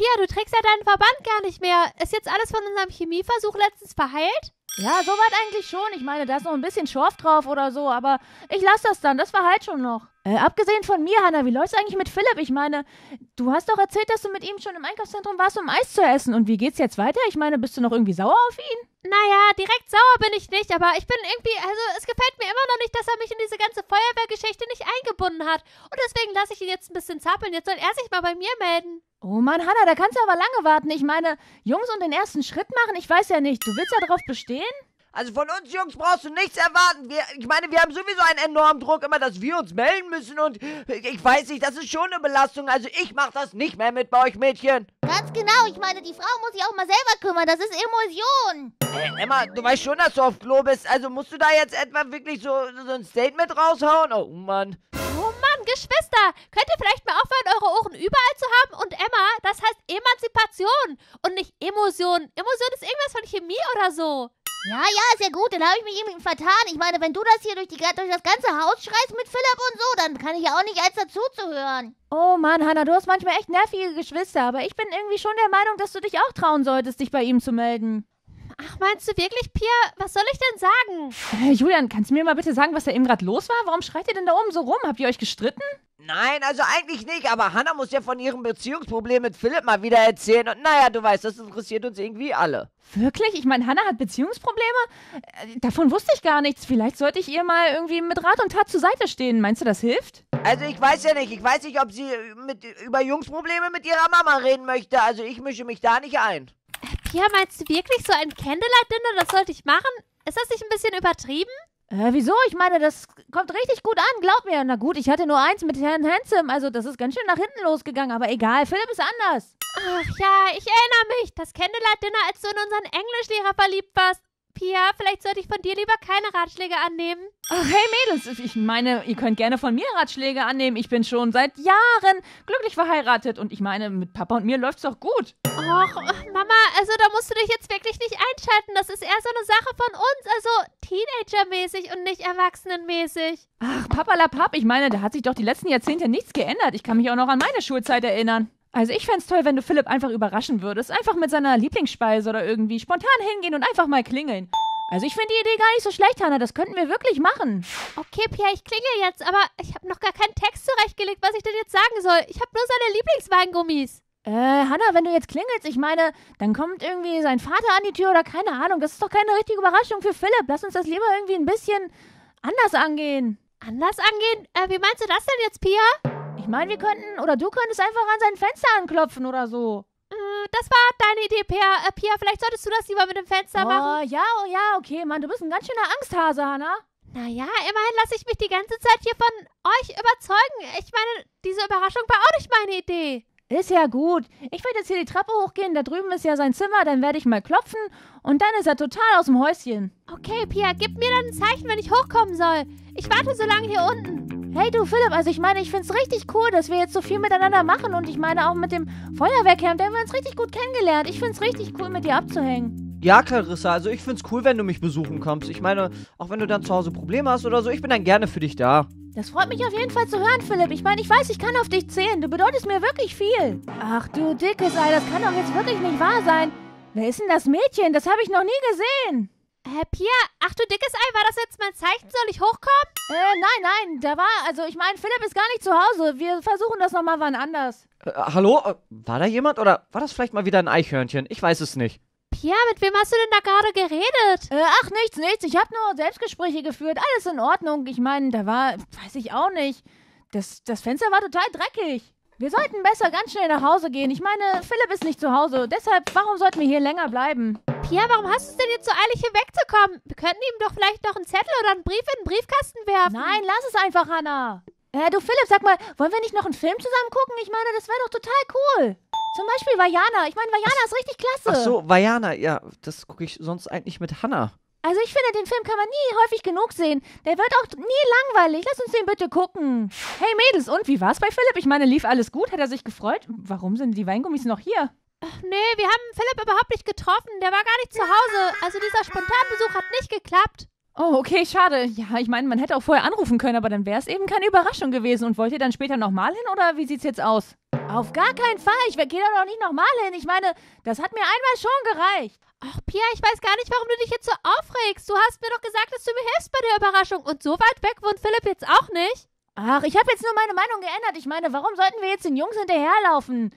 Pia, du trägst ja deinen Verband gar nicht mehr. Ist jetzt alles von unserem Chemieversuch letztens verheilt? Ja, soweit eigentlich schon. Ich meine, da ist noch ein bisschen Schorf drauf oder so, aber ich lasse das dann. Das verheilt schon noch. Abgesehen von mir, Hannah, wie läuft's eigentlich mit Philipp? Ich meine, du hast doch erzählt, dass du mit ihm schon im Einkaufszentrum warst, um Eis zu essen. Und wie geht's jetzt weiter? Ich meine, bist du noch irgendwie sauer auf ihn? Naja, direkt sauer bin ich nicht, aber ich bin irgendwie, also es gefällt mir immer noch nicht, dass er mich in diese ganze Feuerwehrgeschichte nicht eingebunden hat. Und deswegen lasse ich ihn jetzt ein bisschen zappeln. Jetzt soll er sich mal bei mir melden. Oh Mann, Hannah, da kannst du aber lange warten. Ich meine, Jungs und den ersten Schritt machen, ich weiß ja nicht. Du willst ja darauf bestehen? Also von uns Jungs brauchst du nichts erwarten. Ich meine, wir haben sowieso einen enormen Druck immer, dass wir uns melden müssen. Und ich weiß nicht, das ist schon eine Belastung. Also ich mache das nicht mehr mit bei euch Mädchen. Ganz genau. Ich meine, die Frau muss sich auch mal selber kümmern. Das ist Emotion. Emma, du weißt schon, dass du auf Klo bist. Also musst du da jetzt etwa wirklich so ein Statement raushauen? Oh Mann. Oh Mann, Geschwister, könnt ihr vielleicht mal aufhören, eure Ohren überall zu haben? Und Emma, das heißt Emanzipation und nicht Emotion. Emotion ist irgendwas von Chemie oder so. Ja, ist ja gut, dann habe ich mich eben vertan. Ich meine, wenn du das hier durch das ganze Haus schreist mit Philipp und so, dann kann ich ja auch nicht als dazuzuhören. Oh Mann, Hannah, du hast manchmal echt nervige Geschwister, aber ich bin irgendwie schon der Meinung, dass du dich auch trauen solltest, dich bei ihm zu melden. Ach, meinst du wirklich, Pia? Was soll ich denn sagen? Julian, kannst du mir mal bitte sagen, was da eben gerade los war? Warum schreit ihr denn da oben so rum? Habt ihr euch gestritten? Nein, also eigentlich nicht, aber Hannah muss ja von ihrem Beziehungsproblem mit Philipp mal wieder erzählen. Und naja, du weißt, das interessiert uns irgendwie alle. Wirklich? Ich meine, Hannah hat Beziehungsprobleme? Davon wusste ich gar nichts. Vielleicht sollte ich ihr mal irgendwie mit Rat und Tat zur Seite stehen. Meinst du, das hilft? Also ich weiß ja nicht. Ich weiß nicht, ob sie über Jungsprobleme mit ihrer Mama reden möchte. Also ich mische mich da nicht ein. Pia, meinst du wirklich so ein Candlelight-Dinner? Das sollte ich machen? Ist das nicht ein bisschen übertrieben? Wieso? Ich meine, das kommt richtig gut an, glaub mir. Na gut, ich hatte nur eins mit Herrn Handsome, also das ist ganz schön nach hinten losgegangen, aber egal, Philipp ist anders. Ach ja, ich erinnere mich, das Candlelight-Dinner, als du in unseren Englischlehrer verliebt warst. Pia, vielleicht sollte ich von dir lieber keine Ratschläge annehmen. Ach, hey Mädels, ich meine, ihr könnt gerne von mir Ratschläge annehmen. Ich bin schon seit Jahren glücklich verheiratet und ich meine, mit Papa und mir läuft's doch gut. Och, Mama, also da musst du dich jetzt wirklich nicht einschalten. Das ist eher so eine Sache von uns, also Teenager-mäßig und nicht Erwachsenenmäßig. Ach, Papalapap, ich meine, da hat sich doch die letzten Jahrzehnte nichts geändert. Ich kann mich auch noch an meine Schulzeit erinnern. Also ich fänd's toll, wenn du Philipp einfach überraschen würdest. Einfach mit seiner Lieblingsspeise oder irgendwie spontan hingehen und einfach mal klingeln. Also ich finde die Idee gar nicht so schlecht, Hannah. Das könnten wir wirklich machen. Okay, Pia, ich klingel jetzt, aber ich habe noch gar keinen Text zurechtgelegt, was ich denn jetzt sagen soll. Ich habe nur seine Lieblingsweingummis. Hannah, wenn du jetzt klingelst, ich meine, dann kommt irgendwie sein Vater an die Tür oder keine Ahnung. Das ist doch keine richtige Überraschung für Philipp. Lass uns das lieber irgendwie ein bisschen anders angehen. Anders angehen? Wie meinst du das denn jetzt, Pia? Ich meine, wir könnten, oder du könntest einfach an sein Fenster anklopfen oder so. Das war deine Idee, Pia. Pia, vielleicht solltest du das lieber mit dem Fenster machen. Oh ja, okay, Mann, du bist ein ganz schöner Angsthase, Hannah. Naja, immerhin lasse ich mich die ganze Zeit hier von euch überzeugen. Ich meine, diese Überraschung war auch nicht meine Idee. Ist ja gut. Ich werde jetzt hier die Treppe hochgehen, da drüben ist ja sein Zimmer, dann werde ich mal klopfen und dann ist er total aus dem Häuschen. Okay, Pia, gib mir dann ein Zeichen, wenn ich hochkommen soll. Ich warte so lange hier unten. Hey du Philipp, also ich meine, ich find's richtig cool, dass wir jetzt so viel miteinander machen und ich meine auch mit dem Feuerwehrcamp, da haben wir uns richtig gut kennengelernt. Ich find's richtig cool, mit dir abzuhängen. Ja, Clarissa, also ich find's cool, wenn du mich besuchen kommst. Ich meine, auch wenn du dann zu Hause Probleme hast oder so, ich bin dann gerne für dich da. Das freut mich auf jeden Fall zu hören, Philipp. Ich meine, ich weiß, ich kann auf dich zählen. Du bedeutest mir wirklich viel. Ach du dickes Ei, das kann doch jetzt wirklich nicht wahr sein. Wer ist denn das Mädchen? Das habe ich noch nie gesehen. Pia, ach du dickes Ei, war das jetzt mein Zeichen? Soll ich hochkommen? Nein, also ich meine, Philipp ist gar nicht zu Hause. Wir versuchen das nochmal wann anders. Hallo? War da jemand oder war das vielleicht mal wieder ein Eichhörnchen? Ich weiß es nicht. Pia, mit wem hast du denn da gerade geredet? Ach, nichts. Ich habe nur Selbstgespräche geführt. Alles in Ordnung. Ich meine, da war, weiß ich auch nicht. Das Fenster war total dreckig. Wir sollten besser ganz schnell nach Hause gehen. Ich meine, Philipp ist nicht zu Hause. Deshalb, warum sollten wir hier länger bleiben? Pia, warum hast du es denn jetzt so eilig, hier wegzukommen? Wir könnten ihm doch vielleicht noch einen Zettel oder einen Brief in den Briefkasten werfen. Nein, lass es einfach, Hannah. Du Philipp, sag mal, wollen wir nicht noch einen Film zusammen gucken? Ich meine, das wäre doch total cool. Zum Beispiel Vaiana. Ich meine, Vaiana ist richtig klasse. Ach so, Vaiana, ja, das gucke ich sonst eigentlich mit Hannah. Also ich finde, den Film kann man nie häufig genug sehen. Der wird auch nie langweilig. Lass uns den bitte gucken. Hey Mädels, und wie war's bei Philipp? Ich meine, lief alles gut? Hat er sich gefreut? Warum sind die Weingummis noch hier? Ach nee, wir haben Philipp überhaupt nicht getroffen. Der war gar nicht zu Hause. Also dieser Spontanbesuch hat nicht geklappt. Oh, okay, schade. Ja, ich meine, man hätte auch vorher anrufen können, aber dann wäre es eben keine Überraschung gewesen. Und wollt ihr dann später nochmal hin, oder wie sieht's jetzt aus? Auf gar keinen Fall. Ich gehe da doch nicht nochmal hin. Ich meine, das hat mir einmal schon gereicht. Ach, Pia, ich weiß gar nicht, warum du dich jetzt so aufregst. Du hast mir doch gesagt, dass du mir hilfst bei der Überraschung. Und so weit weg wohnt Philipp jetzt auch nicht. Ach, ich habe jetzt nur meine Meinung geändert. Ich meine, warum sollten wir jetzt den Jungs hinterherlaufen?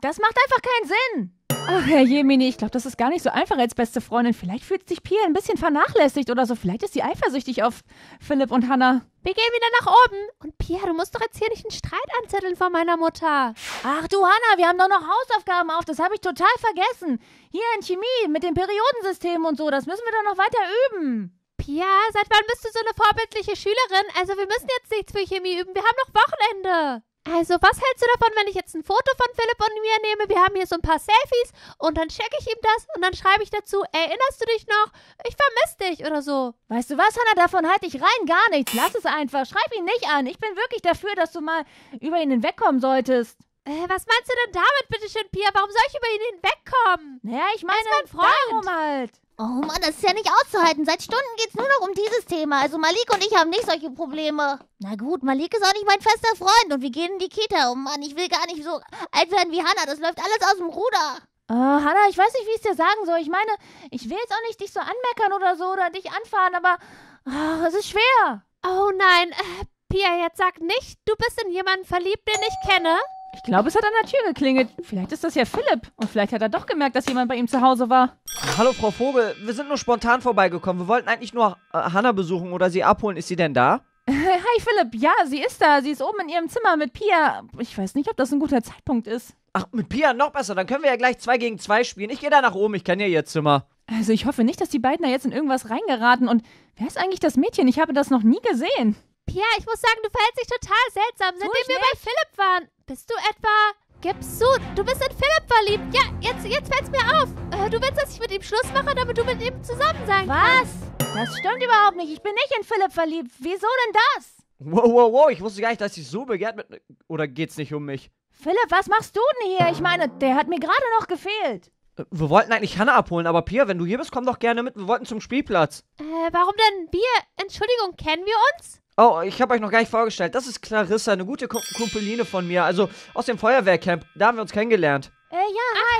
Das macht einfach keinen Sinn. Ach, Herr Jemini, ich glaube, das ist gar nicht so einfach als beste Freundin. Vielleicht fühlt sich Pia ein bisschen vernachlässigt oder so. Vielleicht ist sie eifersüchtig auf Philipp und Hannah. Wir gehen wieder nach oben. Und Pia, du musst doch jetzt hier nicht einen Streit anzetteln von meiner Mutter. Ach du, Hannah, wir haben doch noch Hausaufgaben auf. Das habe ich total vergessen. Hier in Chemie mit dem Periodensystem und so. Das müssen wir doch noch weiter üben. Pia, seit wann bist du so eine vorbildliche Schülerin? Also wir müssen jetzt nichts für Chemie üben. Wir haben noch Wochenende. Also, was hältst du davon, wenn ich jetzt ein Foto von Philipp und mir nehme? Wir haben hier so ein paar Selfies und dann checke ich ihm das und dann schreibe ich dazu, erinnerst du dich noch? Ich vermisse dich oder so. Weißt du was, Hannah, davon halte ich rein gar nichts. Lass es einfach, schreib ihn nicht an. Ich bin wirklich dafür, dass du mal über ihn hinwegkommen solltest. Was meinst du denn damit, bitteschön, Pia? Warum soll ich über ihn hinwegkommen? Naja, ich meine, mein Freund. Darum halt. Oh Mann, das ist ja nicht auszuhalten. Seit Stunden geht's nur noch um dieses Thema. Also Malik und ich haben nicht solche Probleme. Na gut, Malik ist auch nicht mein fester Freund und wir gehen in die Kita. Oh Mann, ich will gar nicht so alt werden wie Hannah. Das läuft alles aus dem Ruder. Hannah, ich weiß nicht, wie ich es dir sagen soll. Ich meine, ich will jetzt auch nicht dich so anmeckern oder so oder dich anfahren, aber es ist schwer. Oh nein, Pia, jetzt sag nicht, du bist in jemanden verliebt, den ich kenne. Ich glaube, es hat an der Tür geklingelt. Vielleicht ist das ja Philipp. Und vielleicht hat er doch gemerkt, dass jemand bei ihm zu Hause war. Hallo, Frau Vogel. Wir sind nur spontan vorbeigekommen. Wir wollten eigentlich nur Hannah besuchen oder sie abholen. Ist sie denn da? Hi, Philipp. Ja, sie ist da. Sie ist oben in ihrem Zimmer mit Pia. Ich weiß nicht, ob das ein guter Zeitpunkt ist. Ach, mit Pia noch besser. Dann können wir ja gleich 2 gegen 2 spielen. Ich gehe da nach oben. Ich kenne ja ihr Zimmer. Also, ich hoffe nicht, dass die beiden da jetzt in irgendwas reingeraten. Und wer ist eigentlich das Mädchen? Ich habe das noch nie gesehen. Pia, ich muss sagen, du verhältst dich total seltsam, seitdem wir bei Philipp waren. Bist du etwa... Gib's zu, du bist in Philipp verliebt. Ja, jetzt fällt's mir auf. Du willst, dass ich mit ihm Schluss mache, damit du mit ihm zusammen sein kannst. Was? Das stimmt überhaupt nicht. Ich bin nicht in Philipp verliebt. Wieso denn das? Wow, wow, wow. Ich wusste gar nicht, dass ich so begehrt mit... Oder geht's nicht um mich? Philipp, was machst du denn hier? Ich meine, der hat mir gerade noch gefehlt. Wir wollten eigentlich Hannah abholen, aber Pia, wenn du hier bist, komm doch gerne mit. Wir wollten zum Spielplatz. Warum denn wir? Entschuldigung, kennen wir uns? Oh, ich habe euch noch gar nicht vorgestellt. Das ist Clarissa, eine gute Kumpeline von mir, also aus dem Feuerwehrcamp. Da haben wir uns kennengelernt. Hi.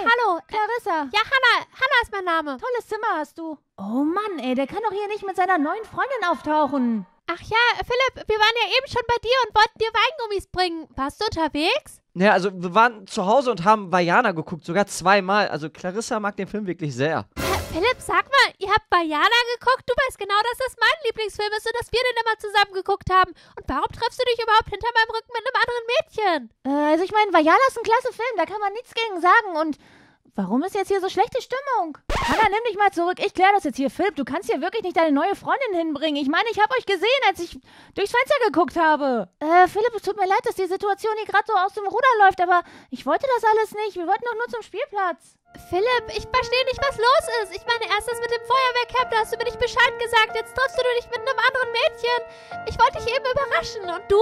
Hallo, Clarissa. Ja, Hannah. Hannah ist mein Name. Tolles Zimmer hast du. Oh Mann, ey, der kann doch hier nicht mit seiner neuen Freundin auftauchen. Ach ja, Philipp, wir waren ja eben schon bei dir und wollten dir Weingummis bringen. Warst du unterwegs? Naja, also wir waren zu Hause und haben Vaiana geguckt, sogar 2-mal. Also Clarissa mag den Film wirklich sehr. Philipp, sag mal, ihr habt Vaiana geguckt? Du weißt genau, dass das mein Lieblingsfilm ist und dass wir den immer zusammen geguckt haben. Und warum triffst du dich überhaupt hinter meinem Rücken mit einem anderen Mädchen? Also ich meine, Vaiana ist ein klasse Film, da kann man nichts gegen sagen. Und warum ist jetzt hier so schlechte Stimmung? Hannah, nimm dich mal zurück, ich kläre das jetzt hier. Philipp, du kannst hier wirklich nicht deine neue Freundin hinbringen. Ich meine, ich habe euch gesehen, als ich durchs Fenster geguckt habe. Philipp, es tut mir leid, dass die Situation hier gerade so aus dem Ruder läuft, aber ich wollte das alles nicht. Wir wollten doch nur zum Spielplatz. Philipp, ich verstehe nicht, was los ist. Ich meine, erst das mit dem Feuerwehrcamp, da hast du mir nicht Bescheid gesagt. Jetzt triffst du dich mit einem anderen Mädchen. Ich wollte dich eben überraschen. Und du?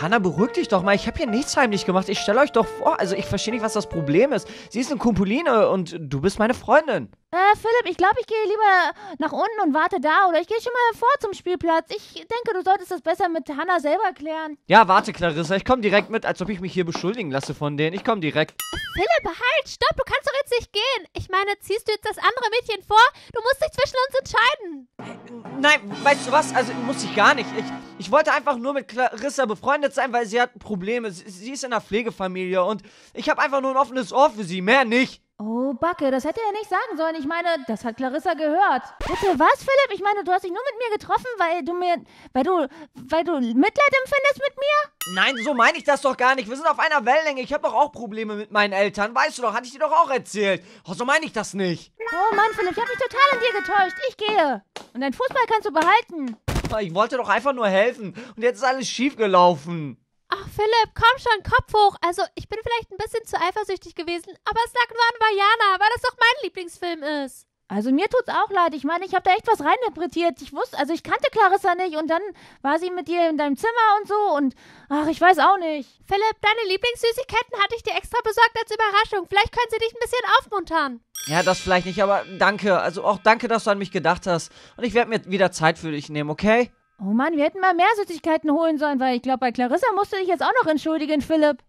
Hannah, beruhig dich doch mal. Ich habe hier nichts heimlich gemacht. Ich stelle euch doch vor. Also, ich verstehe nicht, was das Problem ist. Sie ist eine Kumpeline und du bist meine Freundin. Philipp, ich glaube, ich gehe lieber nach unten und warte da. Oder ich gehe schon mal vor zum Spielplatz. Ich denke, du solltest das besser mit Hannah selber klären. Ja, warte, Clarissa. Ich komme direkt mit, als ob ich mich hier beschuldigen lasse von denen. Ich komme direkt. Philipp, halt, stopp. Du kannst doch jetzt nicht gehen. Ich meine, ziehst du jetzt das andere Mädchen vor? Du musst dich zwischen uns entscheiden. Nein, weißt du was? Also, muss ich gar nicht. Ich wollte einfach nur mit Clarissa befreundet sein, weil sie hat Probleme. Sie ist in einer Pflegefamilie und ich habe einfach nur ein offenes Ohr für sie. Mehr nicht. Oh, Backe, das hätte er nicht sagen sollen. Ich meine, das hat Clarissa gehört. Bitte was, Philipp? Ich meine, du hast dich nur mit mir getroffen, weil du Mitleid empfindest mit mir? Nein, so meine ich das doch gar nicht. Wir sind auf einer Wellenlänge. Ich habe doch auch Probleme mit meinen Eltern. Weißt du doch, hatte ich dir doch auch erzählt. Oh, so meine ich das nicht. Oh Mann, Philipp, ich habe mich total an dir getäuscht. Ich gehe. Und deinen Fußball kannst du behalten. Ich wollte doch einfach nur helfen. Und jetzt ist alles schief gelaufen. Ach, Philipp, komm schon, Kopf hoch. Also, ich bin vielleicht ein bisschen zu eifersüchtig gewesen, aber es lag nur an Vaiana, weil das doch mein Lieblingsfilm ist. Also mir tut's auch leid. Ich meine, ich habe da echt was reininterpretiert. Ich wusste, also ich kannte Clarissa nicht und dann war sie mit dir in deinem Zimmer und so und ach, ich weiß auch nicht. Philipp, deine Lieblingssüßigkeiten hatte ich dir extra besorgt als Überraschung. Vielleicht können sie dich ein bisschen aufmuntern. Ja, das vielleicht nicht, aber danke. Also auch danke, dass du an mich gedacht hast. Und ich werde mir wieder Zeit für dich nehmen, okay? Oh Mann, wir hätten mal mehr Süßigkeiten holen sollen, weil ich glaube, bei Clarissa musst du dich jetzt auch noch entschuldigen, Philipp.